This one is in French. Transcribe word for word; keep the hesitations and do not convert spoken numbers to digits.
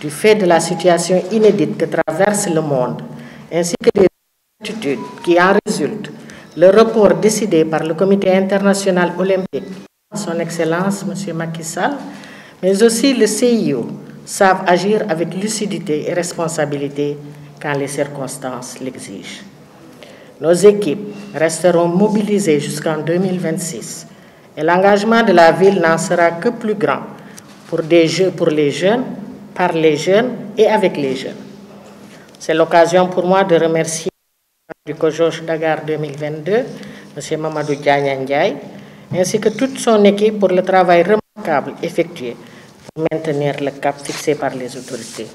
du fait de la situation inédite que traverse le monde, ainsi que des incertitudes qui en résultent, le report décidé par le Comité international olympique, son Excellence Monsieur Macky Sall, mais aussi le C I O, savent agir avec lucidité et responsabilité quand les circonstances l'exigent. Nos équipes resteront mobilisées jusqu'en deux mille vingt-six et l'engagement de la ville n'en sera que plus grand pour des jeux pour les jeunes, par les jeunes et avec les jeunes. C'est l'occasion pour moi de remercier du C O J O J Dakar deux mille vingt-deux, M. Mamadou Diagne Ndiaye, ainsi que toute son équipe pour le travail remarquable effectué pour maintenir le cap fixé par les autorités.